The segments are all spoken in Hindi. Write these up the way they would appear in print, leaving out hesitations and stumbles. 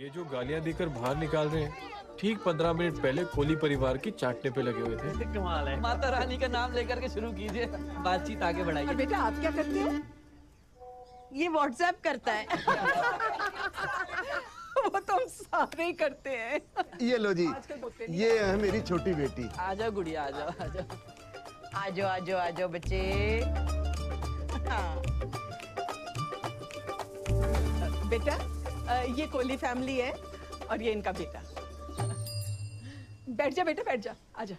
ये जो गालियां देकर बाहर निकाल रहे हैं, ठीक 15 मिनट पहले कोहली परिवार की चाटने पे लगे हुए थे। कमाल है। माता रानी का नाम लेकर के शुरू कीजिए, बातचीत आगे बढ़ाइए। बेटा आप क्या करते हो? ये व्हाट्सएप करता है। वो तो हम सारे करते हैं। ये लो जी, ये है मेरी छोटी बेटी। आ जाओ गुड़िया, आ जाओ आ जाओ आ जाओ आ जाओ आ जाओ बच्चे। बेटा ये कोहली फैमिली है और ये इनका बेटा। बैठ जा बेटा, बैठ जा, आ जा।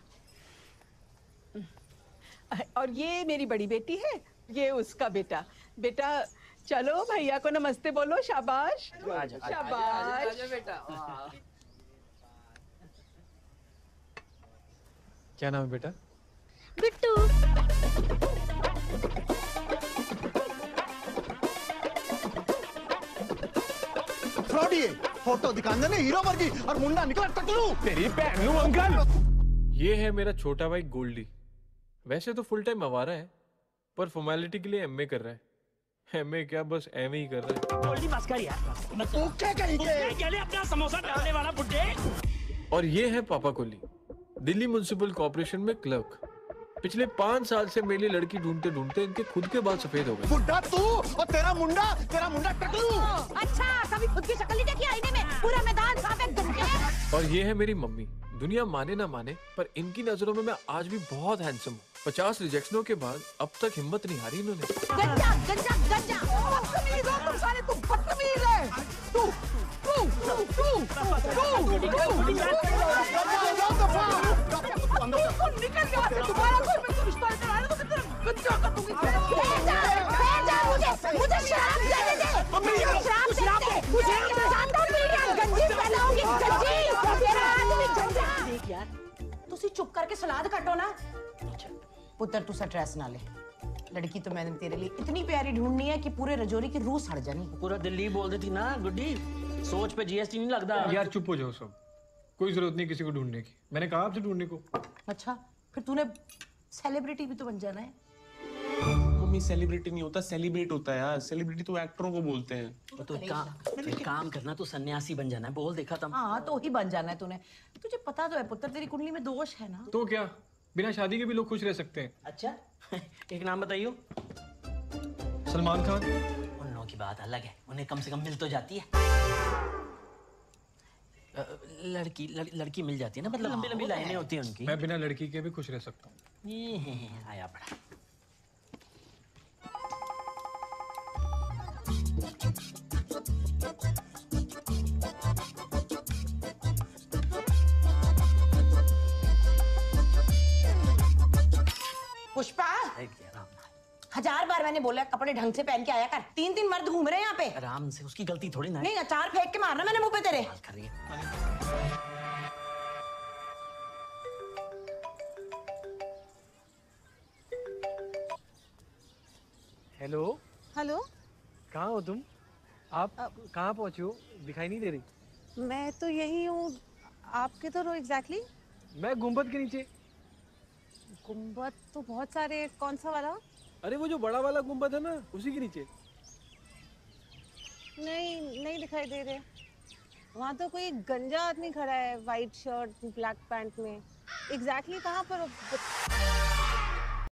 और ये मेरी बड़ी बेटी है, ये उसका बेटा। बेटा चलो भैया को नमस्ते बोलो। शाबाश शाबाश बेटा। क्या नाम है बेटा? बिट्टू। फोटो दिखाने ने हीरो वर्गी और मुंडा निकला टकलू। तेरी बहन लू अंकल। ये है मेरा छोटा भाई गोल्डी। वैसे तो फुल टाइम आवारा है, पर फॉर्मेलिटी के लिए एमए कर रहा है। एमए क्या, बस एमए ही कर रहा है। गोल्डी बस कर यार। तो क्या करेंगे अपना समोसा डालने वाला बुड्ढे। और ये है पापा कोहली, दिल्ली म्युनिसिपल कॉर्पोरेशन में क्लर्क। पिछले 5 साल से मेरी लड़की ढूंढते ढूंढते इनके खुद के बाल सफेद हो गए। बुड्ढा तू और तेरा मुंडा टकलू। अच्छा कभी खुद की शक्ल नहीं देखी आईने में, पूरा मैदान साफ है गंदे। और ये है मेरी मम्मी। दुनिया माने ना माने, पर इनकी नजरों में मैं आज भी बहुत हैंडसम हूँ। 50 रिजेक्शनों के बाद अब तक हिम्मत नहीं हारी इन्होंने। गंजा गंजा गंजा। बदतमीज हो तुम सारे, तुम बदतमीज है। चुप करके सलाद काटो ना। पुत्र तू स्ट्रेस ना ले, लड़की तो मैंने तेरे लिए इतनी प्यारी ढूंढनी है कि पूरे रजौरी की रूह सड़ जानी। पूरा दिल्ली बोल देती ना गुड्डी, सोच पे जीएसटी नहीं लगता। यार चुप हो जाओ सब, कोई जरूरत नहीं किसी को ढूंढने की। मैंने कहा आपसे ढूंढने को। अच्छा फिर तूने सेलिब्रिटी भी तो बन जाना है। मम्मी सेलिब्रिटी नहीं होता, सेलिब्रेट होता है यार। सेलिब्रिटी तो एक्टरों को बोलते हैं। तो काम करना तो सन्यासी बन जाना है, बोल देखा था। हाँ तो ही बन जाना है तूने। तुझे पता तो है पुत्र तेरी कुंडली में दोष है ना। तो क्या बिना शादी के भी लोग खुश रह सकते हैं। अच्छा एक नाम बताइयो। सलमान खान। उन लोगों की बात अलग है, उन्हें कम से कम मिल तो जाती है लड़की। लड़की मिल जाती है ना, मतलब लंबी लंबी लाइनें होती हैं उनकी। मैं बिना लड़की के भी खुश रह सकता हूँ। आया बड़ा। पुष्पा 1000 बार मैंने बोला कपड़े ढंग से पहन के आया कर। 3 मर्द घूम रहे हैं यहाँ पे। आराम से, उसकी गलती थोड़ी ना है। नहीं अचार फेंक के मारना मैंने मुंह पे तेरे। कर रही है। हेलो हेलो, कहाँ हो तुम? आप कहाँ पहुँचे हो? दिखाई नहीं दे रही। मैं तो यही हूँ, आप किधर हो एग्जैक्टली? मैं गुम्बद के नीचे। गुम्बद तो बहुत सारे, कौन सा वाला? अरे वो जो बड़ा वाला गुम्बद है ना, उसी के नीचे। नहीं नहीं दिखाई दे रहे। वहाँ तो कोई गंजा आदमी खड़ा है, वाइट शर्ट ब्लैक पैंट में। एग्जैक्टली कहाँ पर?